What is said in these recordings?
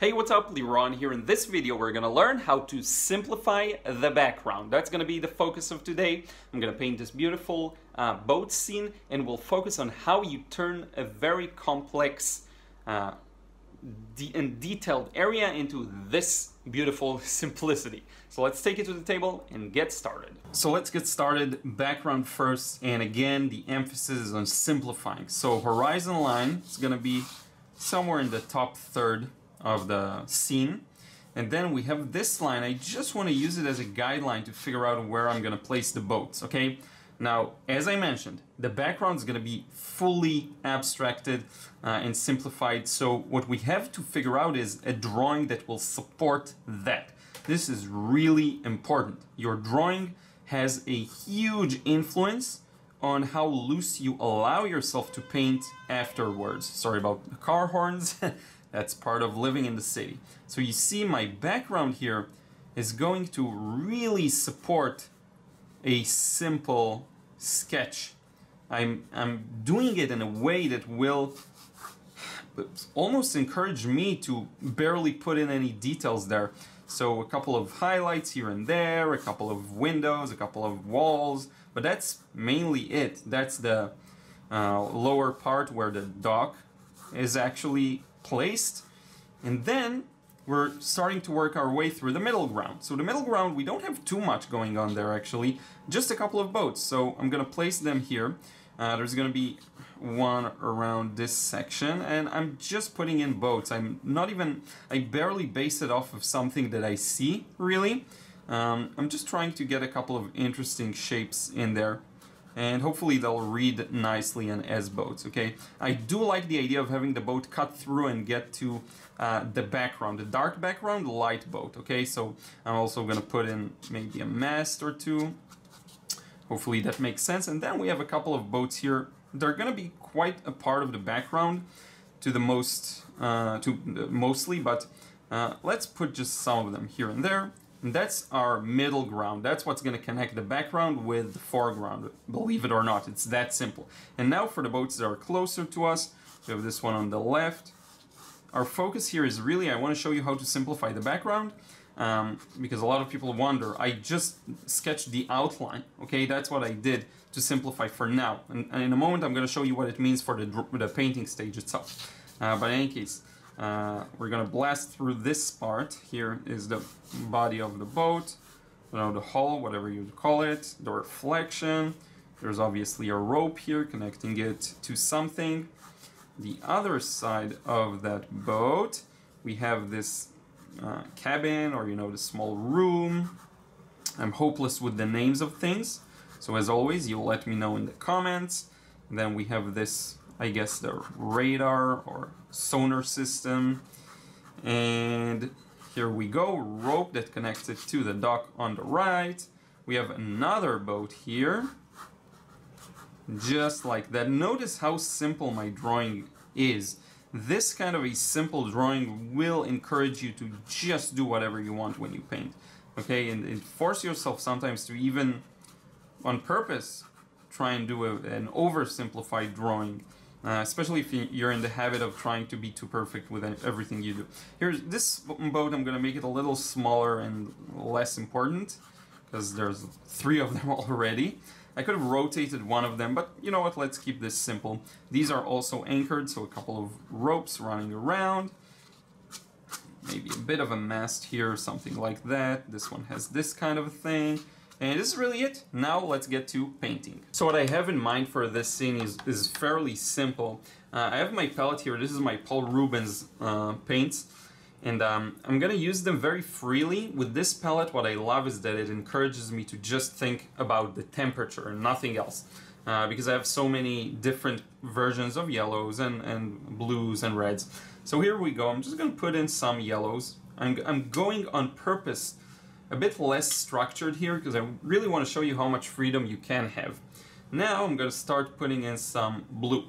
Hey, what's up? Leron here. In this video, we're going to learn how to simplify the background. That's going to be the focus of today. I'm going to paint this beautiful boat scene, and we'll focus on how you turn a very complex and detailed area into this beautiful simplicity. So let's take it to the table and get started. So let's get started. Background first, and again, the emphasis is on simplifying. So horizon line is going to be somewhere in the top third of the scene, and then we have this line. I just want to use it as a guideline to figure out where I'm going to place the boats. Okay, now as I mentioned, the background is going to be fully abstracted and simplified, so what we have to figure out is a drawing that will support that. This is really important. Your drawing has a huge influence on how loose you allow yourself to paint afterwards. Sorry about the car horns. That's part of living in the city. So you see my background here is going to really support a simple sketch. I'm doing it in a way that will almost encourage me to barely put in any details there. So a couple of highlights here and there, a couple of windows, a couple of walls, but that's mainly it. That's the lower part where the dock is actually placed, and then we're starting to work our way through the middle ground. So the middle ground, we don't have too much going on there actually, just a couple of boats. So I'm gonna place them here. There's gonna be one around this section, and I'm just putting in boats. I barely base it off of something that I see really. I'm just trying to get a couple of interesting shapes in there, and hopefully they'll read nicely and as boats, okay? I do like the idea of having the boat cut through and get to the background, the dark background, light boat, okay? So I'm also gonna put in maybe a mast or two. Hopefully that makes sense. And then we have a couple of boats here. They're gonna be quite a part of the background to the most, mostly, but let's put just some of them here and there. And that's our middle ground. That's what's going to connect the background with the foreground. Believe it or not, it's that simple. And now for the boats that are closer to us, we have this one on the left. Our focus here is really, I want to show you how to simplify the background, because a lot of people wonder. I just sketched the outline, okay? That's what I did to simplify for now. And in a moment, I'm going to show you what it means for the painting stage itself. But in any case, we're gonna blast through this part. Here is the body of the boat, you know, the hull, whatever you call it, the reflection. There's obviously a rope here connecting it to something. The other side of that boat, we have this cabin, or you know, the small room. I'm hopeless with the names of things, so as always, you'll let me know in the comments. And then we have this, I guess, the radar or sonar system. And here we go, rope that connects it to the dock on the right. We have another boat here, just like that. Notice how simple my drawing is. This kind of a simple drawing will encourage you to just do whatever you want when you paint, okay? And force yourself sometimes to even, on purpose, try and do an oversimplified drawing. Especially if you're in the habit of trying to be too perfect with everything you do. Here's this boat. I'm going to make it a little smaller and less important because there's three of them already. I could have rotated one of them, but you know what? Let's keep this simple. These are also anchored, so a couple of ropes running around. Maybe a bit of a mast here, something like that. This one has this kind of a thing. And this is really it. Now let's get to painting. So what I have in mind for this scene is fairly simple. I have my palette here. This is my Paul Rubens paints. And I'm gonna use them very freely. With this palette, what I love is that it encourages me to just think about the temperature and nothing else. Because I have so many different versions of yellows and blues and reds. So here we go. I'm just gonna put in some yellows. I'm going on purpose a bit less structured here because I really want to show you how much freedom you can have. Now I'm going to start putting in some blue.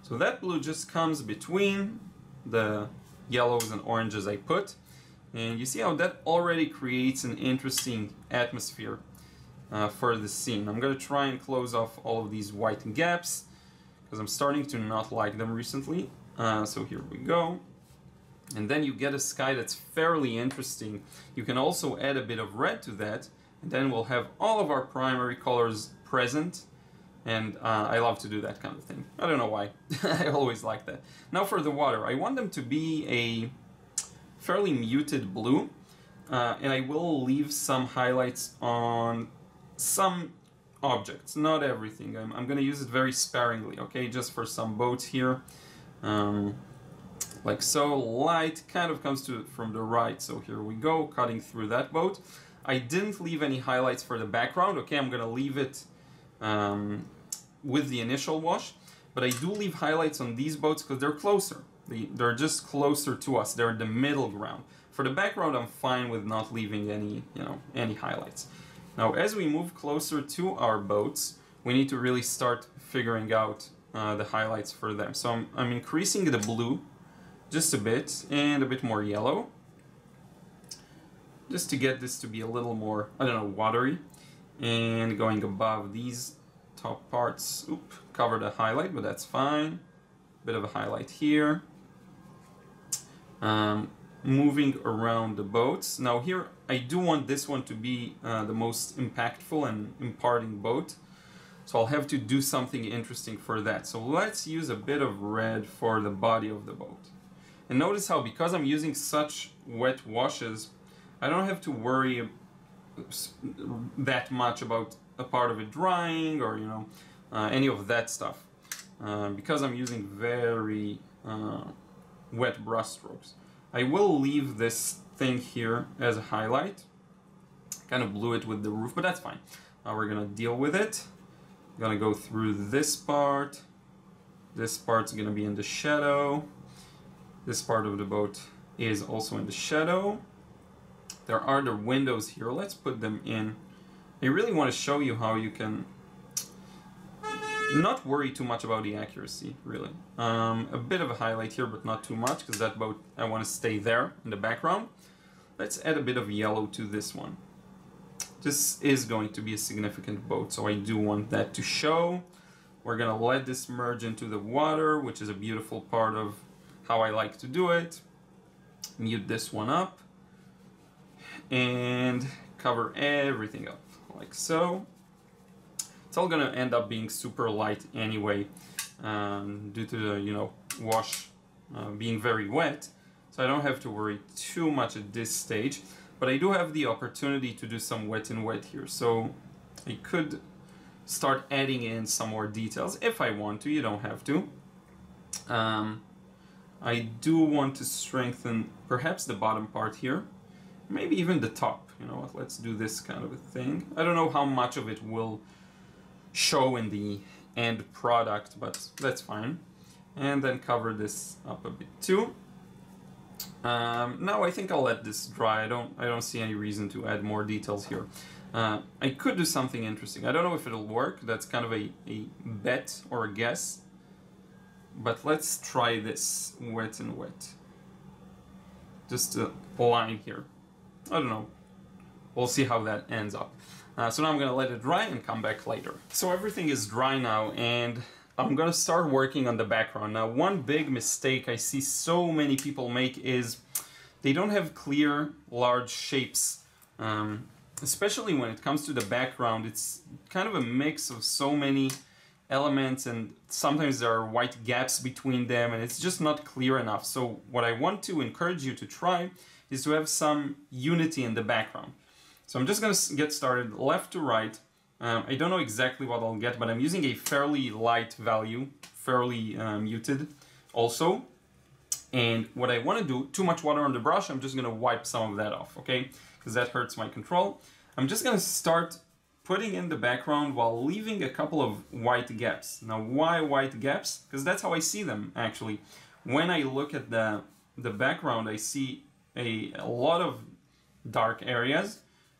So that blue just comes between the yellows and oranges I put. And you see how that already creates an interesting atmosphere for the scene. I'm going to try and close off all of these white gaps because I'm starting to not like them recently. So here we go. and then you get a sky that's fairly interesting. You can also add a bit of red to that, and then we'll have all of our primary colors present. And I love to do that kind of thing. I don't know why. I always like that. Now for the water, I want them to be a fairly muted blue, and I will leave some highlights on some objects, not everything. I'm going to use it very sparingly, okay? Just for some boats here. Like so, light kind of comes to from the right, so here we go, cutting through that boat. I didn't leave any highlights for the background, okay? I'm going to leave it with the initial wash, but I do leave highlights on these boats because they're closer. They're just closer to us. They're the middle ground. For the background, I'm fine with not leaving any, you know, any highlights. Now, as we move closer to our boats, we need to really start figuring out the highlights for them. So I'm increasing the blue just a bit and a bit more yellow, just to get this to be a little more, I don't know, watery. And going above these top parts, oop, covered a highlight, but that's fine. Bit of a highlight here. Moving around the boats. Now here, I do want this one to be the most impactful and imparting boat. So I'll have to do something interesting for that. So let's use a bit of red for the body of the boat. And notice how, because I'm using such wet washes, I don't have to worry that much about a part of it drying or, you know, any of that stuff, because I'm using very wet brush strokes. I will leave this thing here as a highlight. Kind of blew it with the roof, but that's fine. We're gonna deal with it. I'm gonna go through this part. This part's gonna be in the shadow. This part of the boat is also in the shadow. There are the windows here. Let's put them in. I really want to show you how you can not worry too much about the accuracy, really. A bit of a highlight here, but not too much, because that boat, I want to stay there in the background. Let's add a bit of yellow to this one. This is going to be a significant boat, so I do want that to show. We're going to let this merge into the water, which is a beautiful part of how I like to do it. Mute this one up. And cover everything up like so. It's all gonna end up being super light anyway, due to the, you know, wash being very wet, so I don't have to worry too much at this stage. But I do have the opportunity to do some wet and wet here, so I could start adding in some more details if I want to. You don't have to. I do want to strengthen perhaps the bottom part here. Maybe even the top, you know what, let's do this kind of a thing. I don't know how much of it will show in the end product, but that's fine. And then cover this up a bit too. Now I think I'll let this dry. I don't see any reason to add more details here. I could do something interesting. I don't know if it'll work. That's kind of a bet or a guess. But let's try this wet and wet. Just a line here. I don't know. We'll see how that ends up. So now I'm going to let it dry and come back later. So everything is dry now, and I'm going to start working on the background. Now, one big mistake I see so many people make is they don't have clear, large shapes. Especially when it comes to the background, it's kind of a mix of so many elements, and sometimes there are white gaps between them, and it's just not clear enough. So what I want to encourage you to try is to have some unity in the background. So I'm just going to get started left to right. I don't know exactly what I'll get, but I'm using a fairly light value, fairly muted also. And what I want to do, too much water on the brush, I'm just going to wipe some of that off, okay? Because that hurts my control. I'm just going to start putting in the background while leaving a couple of white gaps. Now, why white gaps? Because that's how I see them, actually. When I look at the background, I see a lot of dark areas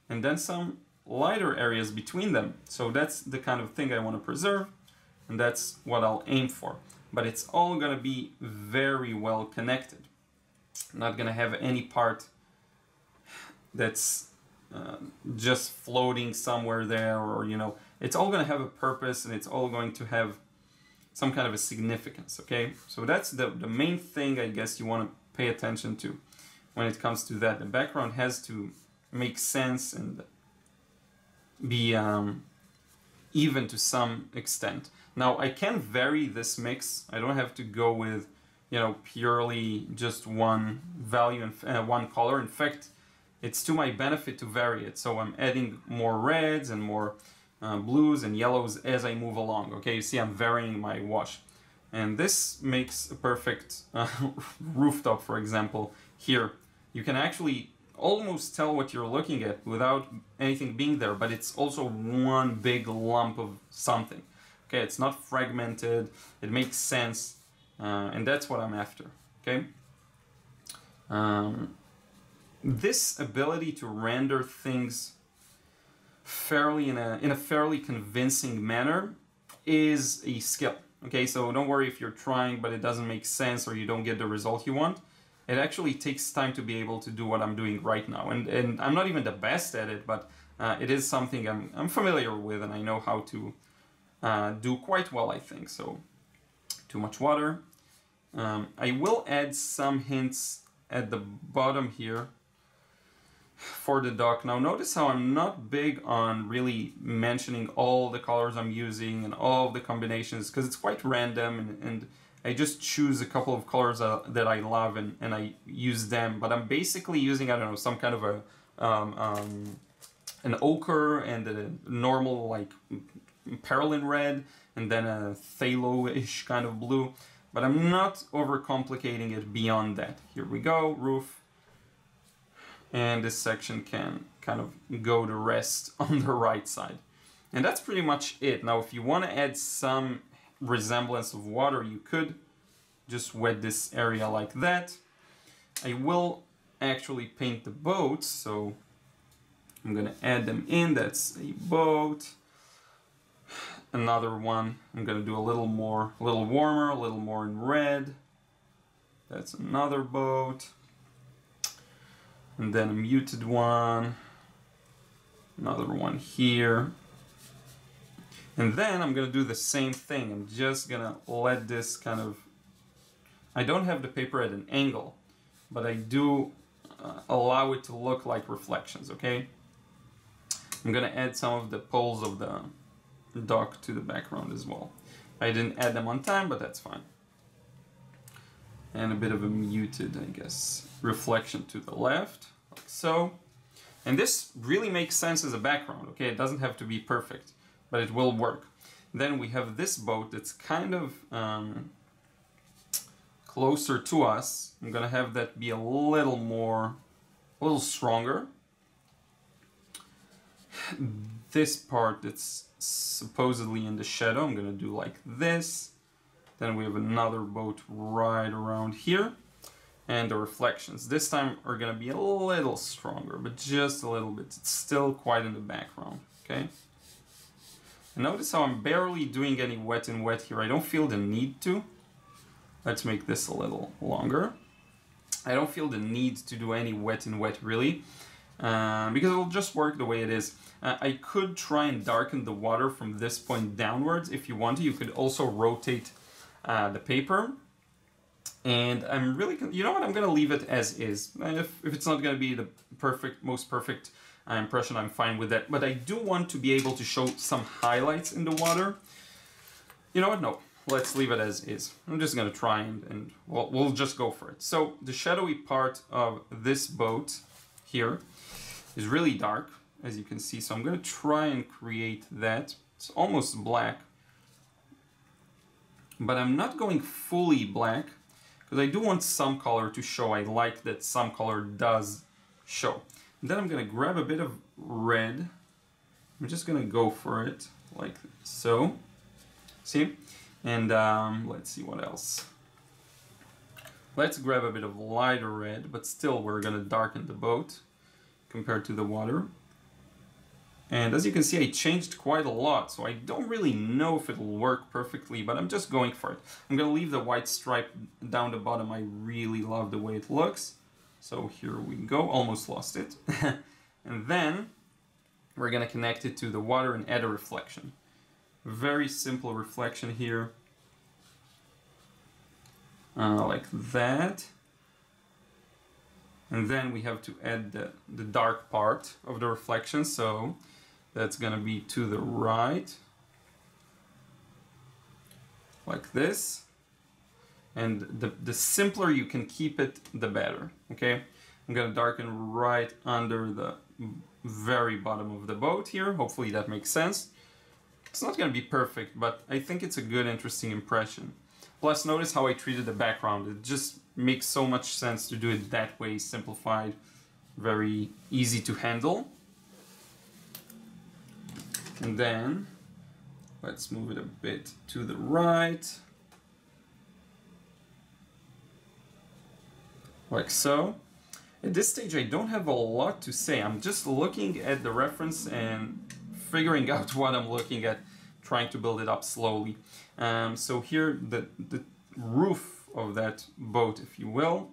and then some lighter areas between them. So that's the kind of thing I want to preserve, and that's what I'll aim for. But it's all going to be very well connected. I'm not going to have any part that's just floating somewhere there, or, you know, it's all going to have a purpose, and it's all going to have some kind of a significance, okay? So that's the main thing I guess you want to pay attention to when it comes to that. The background has to make sense and be even to some extent. Now, I can vary this mix. I don't have to go with, you know, purely just one value and one color. In fact, it's to my benefit to vary it. So I'm adding more reds and more blues and yellows as I move along. Okay, you see I'm varying my wash. And this makes a perfect rooftop, for example, here. You can actually almost tell what you're looking at without anything being there, but it's also one big lump of something. Okay, it's not fragmented, it makes sense, and that's what I'm after. Okay. This ability to render things fairly in a fairly convincing manner is a skill. Okay, so don't worry if you're trying but it doesn't make sense or you don't get the result you want. It actually takes time to be able to do what I'm doing right now, and I'm not even the best at it, but it is something I'm familiar with and I know how to do quite well, I think. So, too much water. I will add some hints at the bottom here for the dock. Now notice how I'm not big on really mentioning all the colors I'm using and all the combinations, because it's quite random, and I just choose a couple of colors that I love and I use them. But I'm basically using, I don't know, some kind of a an ochre and a normal like Perylene red and then a phthalo-ish kind of blue. But I'm not overcomplicating it beyond that. Here we go, roof. And this section can kind of go to rest on the right side. And that's pretty much it. Now, if you want to add some resemblance of water, you could just wet this area like that. I will actually paint the boats, so I'm going to add them in. That's a boat. Another one. I'm going to do a little warmer, a little more in red. That's another boat. And then a muted one. Another one here. And then I'm going to do the same thing. I'm just going to let this kind of... I don't have the paper at an angle, but I do allow it to look like reflections, okay? I'm going to add some of the poles of the dock to the background as well. I didn't add them on time, but that's fine. And a bit of a muted, I guess, reflection to the left, like so. And this really makes sense as a background, okay? It doesn't have to be perfect, but it will work. Then we have this boat that's kind of closer to us. I'm gonna have that be a little stronger. This part that's supposedly in the shadow, I'm gonna do like this. Then we have another boat right around here. And the reflections this time are gonna be a little stronger, but just a little bit. It's still quite in the background, okay? And notice how I'm barely doing any wet and wet here. I don't feel the need to. Let's make this a little longer. I don't feel the need to do any wet and wet really, because it'll just work the way it is. I could try and darken the water from this point downwards if you want to. You could also rotate the paper. And I'm really, you know what, I'm going to leave it as is. If it's not going to be the perfect, most perfect impression, I'm fine with that. But I do want to be able to show some highlights in the water. You know what, no, let's leave it as is. I'm just going to try and we'll just go for it. So the shadowy part of this boat here is really dark, as you can see. So I'm going to try and create that. It's almost black. But I'm not going fully black, because I do want some color to show. I like that some color does show. And then I'm going to grab a bit of red. I'm just going to go for it like so. See? And let's see what else. Let's grab a bit of lighter red, but still we're going to darken the boat compared to the water. And as you can see, I changed quite a lot, so I don't really know if it'll work perfectly, but I'm just going for it. I'm going to leave the white stripe down the bottom. I really love the way it looks. So here we go. Almost lost it. And then we're going to connect it to the water and add a reflection. Very simple reflection here. Like that. And then we have to add the dark part of the reflection, so that's gonna be to the right, like this. And the simpler you can keep it, the better, okay? I'm gonna darken right under the very bottom of the boat here. Hopefully that makes sense. It's not gonna be perfect, but I think it's a good, interesting impression. Plus, notice how I treated the background. It just makes so much sense to do it that way, simplified, very easy to handle. And then, let's move it a bit to the right. Like so. At this stage, I don't have a lot to say. I'm just looking at the reference and figuring out what I'm looking at, trying to build it up slowly. So here, the roof of that boat, if you will,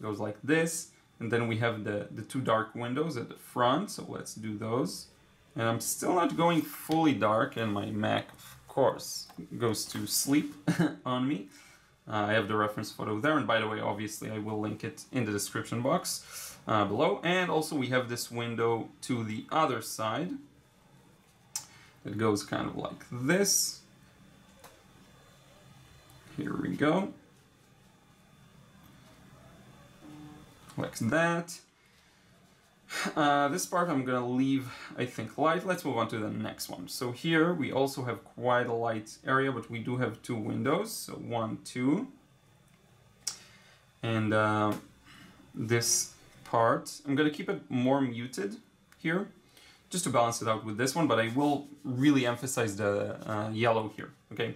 goes like this. And then we have the two dark windows at the front, so let's do those. And I'm still not going fully dark, and my Mac, of course, goes to sleep on me. I have the reference photo there, and by the way, obviously, I will link it in the description box below. And also, we have this window to the other side that goes kind of like this. Here we go. Like that. This part I'm gonna leave, I think, light. Let's move on to the next one. So here we also have quite a light area, but we do have two windows, so 1, 2. And this part, I'm gonna keep it more muted here, just to balance it out with this one, but I will really emphasize the yellow here, okay?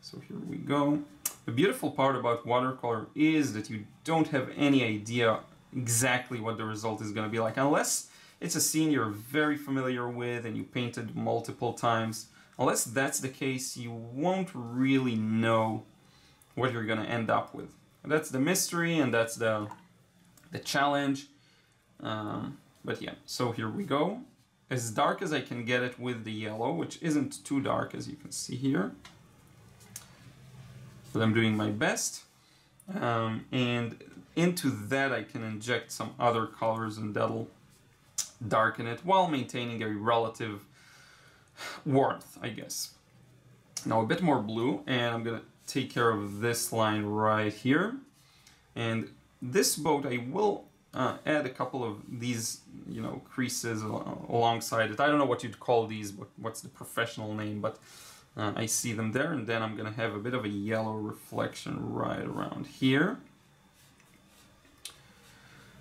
So here we go. The beautiful part about watercolor is that you don't have any idea exactly what the result is going to be like, unless it's a scene you're very familiar with and you painted multiple times. Unless that's the case, you won't really know what you're going to end up with. That's the mystery and that's the challenge. But yeah, so here we go. As dark as I can get it with the yellow, which isn't too dark as you can see here. But I'm doing my best. And into that I can inject some other colors and that'll darken it while maintaining a relative warmth, I guess. Now a bit more blue, and I'm gonna take care of this line right here. And this boat, I will add a couple of these, you know, creases alongside it. I don't know what you'd call these, but what's the professional name, but I see them there. And then I'm gonna have a bit of a yellow reflection right around here.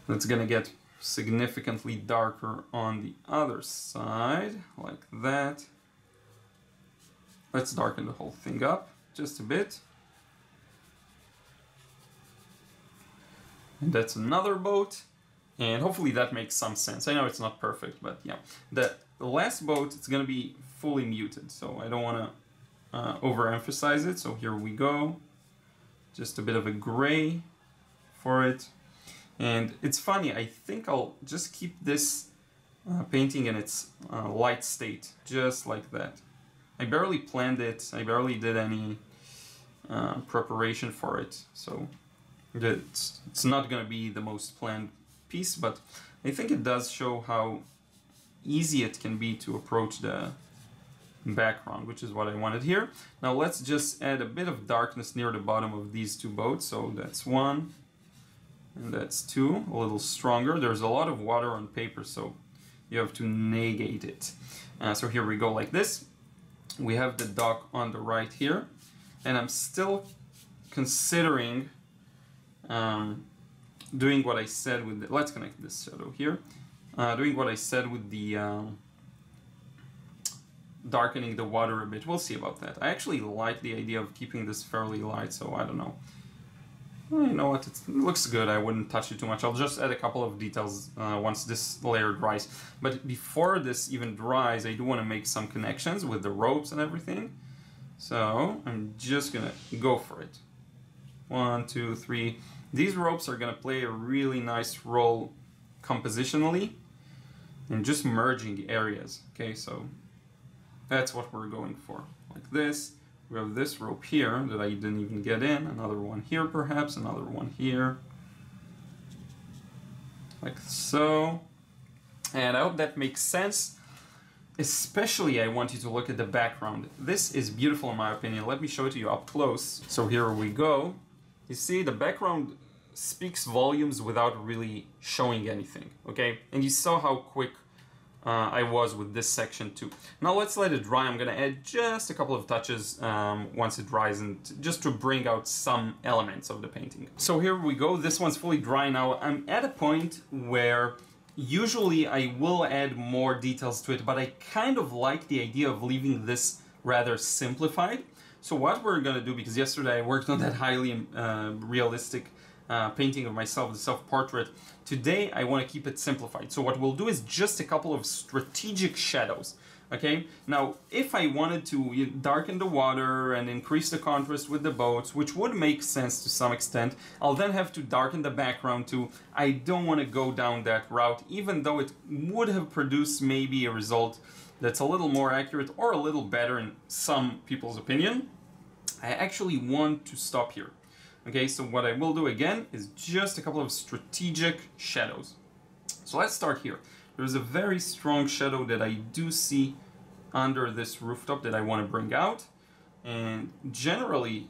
That's gonna get significantly darker on the other side, like that. Let's darken the whole thing up just a bit. And that's another boat. And hopefully that makes some sense. I know it's not perfect, but yeah. The last boat, it's gonna be fully muted, so I don't wanna overemphasize it. So here we go. Just a bit of a gray for it. And it's funny, I think I'll just keep this painting in its light state, just like that. I barely planned it, I barely did any preparation for it, so it's not going to be the most planned piece, but I think it does show how easy it can be to approach the background, which is what I wanted here. Now let's just add a bit of darkness near the bottom of these two boats, so that's one. And that's two, a little stronger. There's a lot of water on paper, so you have to negate it. So here we go like this. We have the dock on the right here, and I'm still considering doing what I said with the, let's connect this shadow here, doing what I said with the darkening the water a bit. We'll see about that. I actually like the idea of keeping this fairly light, so I don't know. You know what, it looks good, I wouldn't touch it too much. I'll just add a couple of details once this layer dries. But before this even dries, I do want to make some connections with the ropes and everything. So I'm just gonna go for it. 1, 2, 3. These ropes are gonna play a really nice role compositionally and just merging areas. Okay, so that's what we're going for, like this. We have this rope here that I didn't even get in, another one here perhaps, another one here. like so. And I hope that makes sense. Especially I want you to look at the background. This is beautiful in my opinion. Let me show it to you up close. So here we go. You see the background speaks volumes without really showing anything, okay? And you saw how quick I was with this section too. Now let's let it dry. I'm gonna add just a couple of touches once it dries, and just to bring out some elements of the painting. So here we go, this one's fully dry now. I'm at a point where usually I will add more details to it, but I kind of like the idea of leaving this rather simplified. So what we're gonna do, because yesterday I worked on that highly realistic painting of myself, the self-portrait. Today I want to keep it simplified. So what we'll do is just a couple of strategic shadows. Okay, now if I wanted to darken the water and increase the contrast with the boats, which would make sense to some extent, I'll then have to darken the background too. I don't want to go down that route, even though it would have produced maybe a result that's a little more accurate or a little better in some people's opinion. I actually want to stop here. Okay, so what I will do again is just a couple of strategic shadows. So let's start here. There's a very strong shadow that I do see under this rooftop that I want to bring out. And generally,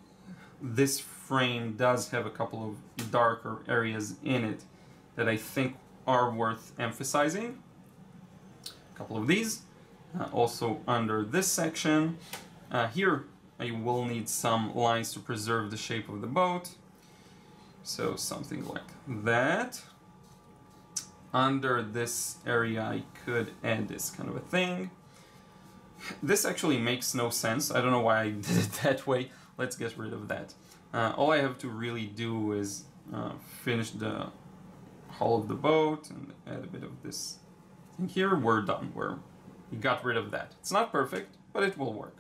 this frame does have a couple of darker areas in it that I think are worth emphasizing. A couple of these, also under this section. Here, I will need some lines to preserve the shape of the boat. So something like that. Under this area, I could add this kind of a thing. This actually makes no sense. I don't know why I did it that way. Let's get rid of that. All I have to really do is finish the hull of the boat and add a bit of this thing here. We're done. We got rid of that. It's not perfect, but it will work.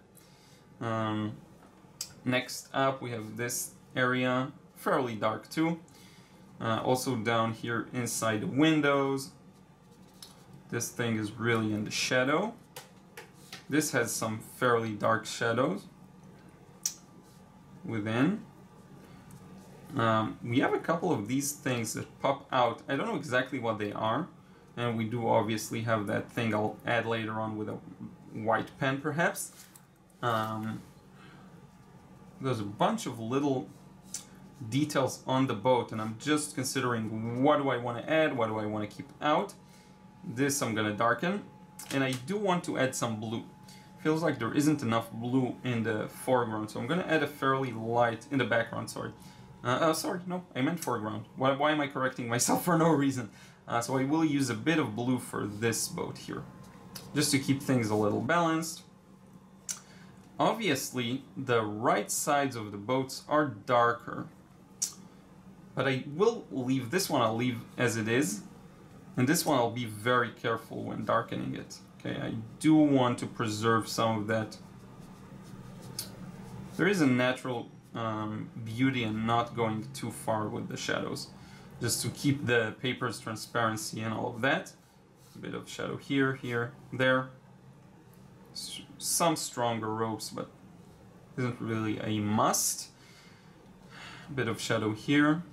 Next up we have this area, fairly dark too, also down here inside the windows. This thing is really in the shadow. This has some fairly dark shadows within. We have a couple of these things that pop out. I don't know exactly what they are, and we do obviously have that thing I'll add later on with a white pen perhaps. There's a bunch of little details on the boat, and I'm just considering what do I want to add, what do I want to keep out. This I'm going to darken, and I do want to add some blue. Feels like there isn't enough blue in the foreground, so I'm going to add a fairly light in the background, sorry. Sorry, no, I meant foreground. Why am I correcting myself for no reason? So I will use a bit of blue for this boat here, just to keep things a little balanced. Obviously, the right sides of the boats are darker, but I will leave this one, I'll leave as it is, and this one I'll be very careful when darkening it. Okay, I do want to preserve some of that. There is a natural beauty in not going too far with the shadows, just to keep the paper's transparency and all of that. A bit of shadow here, here, there. Some stronger ropes, but isn't really a must. A bit of shadow here.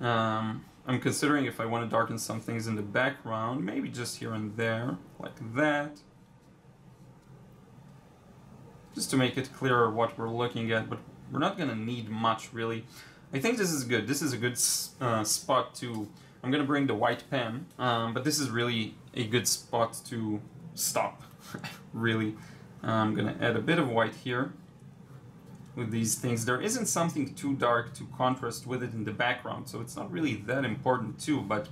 I'm considering if I want to darken some things in the background, maybe just here and there, like that. Just to make it clearer what we're looking at, but we're not going to need much, really. I think this is good. This is a good spot to... I'm going to bring the white pen, but this is really a good spot to stop. Really, I'm gonna add a bit of white here with these things. There isn't something too dark to contrast with it in the background, so it's not really that important too, but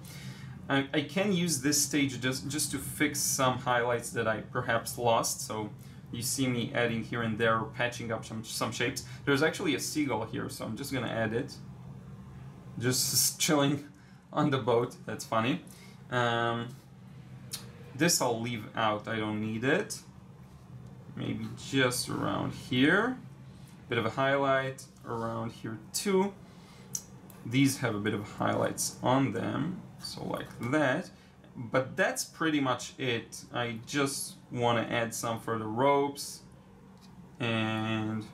I can use this stage just to fix some highlights that I perhaps lost. So you see me adding here and there, patching up some shapes. There's actually a seagull here, so I'm just gonna add it, just chilling on the boat. That's funny. This I'll leave out, I don't need it. Maybe just around here. Bit of a highlight around here too. These have a bit of highlights on them, so like that. But that's pretty much it. I just want to add some for the ropes. And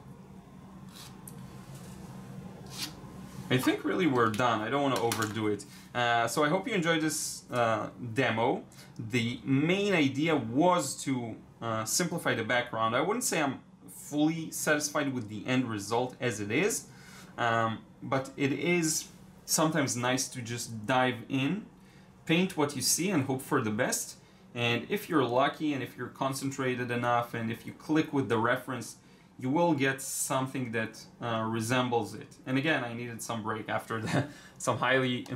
I think really we're done. I don't want to overdo it. So I hope you enjoyed this demo. The main idea was to simplify the background. I wouldn't say I'm fully satisfied with the end result as it is, but it is sometimes nice to just dive in, paint what you see and hope for the best. And if you're lucky and if you're concentrated enough and if you click with the reference, you will get something that resembles it. And again, I needed some break after that, some highly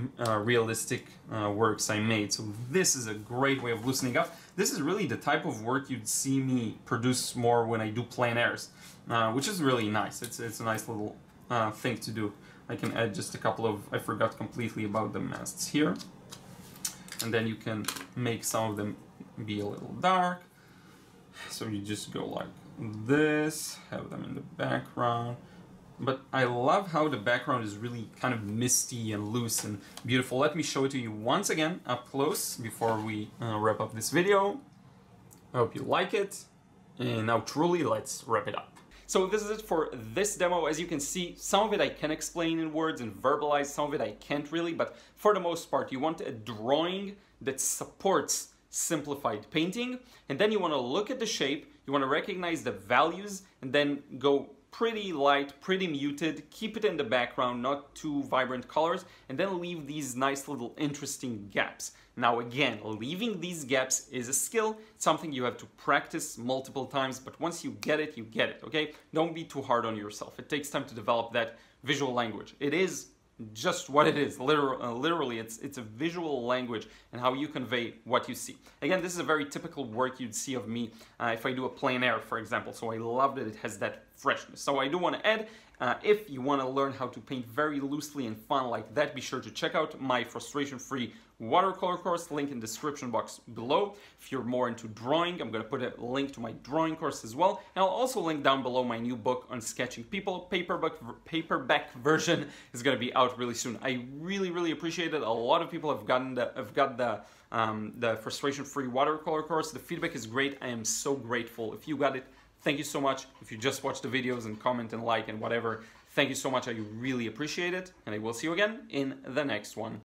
realistic works I made. So this is a great way of loosening up. This is really the type of work you'd see me produce more when I do plein airs, which is really nice. It's a nice little thing to do. I can add just a couple of, I forgot completely about the masts here. And then you can make some of them be a little dark. So you just go like this, have them in the background. But I love how the background is really kind of misty and loose and beautiful. Let me show it to you once again up close before we wrap up this video. I hope you like it. And now truly, let's wrap it up. So this is it for this demo. As you can see, some of it I can explain in words and verbalize, some of it I can't really, but for the most part, you want a drawing that supports simplified painting, and then you want to look at the shape, you want to recognize the values, and then go pretty light, pretty muted, keep it in the background, not too vibrant colors, and then leave these nice little interesting gaps. Now again, leaving these gaps is a skill, something you have to practice multiple times, but once you get it, you get it, okay? Don't be too hard on yourself. It takes time to develop that visual language. It is just what it is, literally, it's a visual language and how you convey what you see. Again, this is a very typical work you'd see of me if I do a plein air, for example. So I love that it has that freshness. So I do want to add, if you want to learn how to paint very loosely and fun like that, be sure to check out my frustration-free watercolor course, link in the description box below. If you're more into drawing, I'm going to put a link to my drawing course as well. And I'll also link down below my new book on sketching people. Paperback version is going to be out really soon. I really appreciate it. A lot of people have got the frustration-free watercolor course. The feedback is great. I am so grateful. If you got it, thank you so much. If you just watch the videos and comment and like and whatever, thank you so much. I really appreciate it. And I will see you again in the next one.